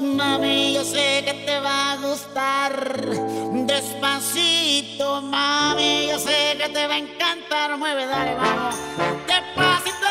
Mami, yo sé que te va a gustar. Despacito, mami, yo sé que te va a encantar. Mueve, dale, vamos. Despacito.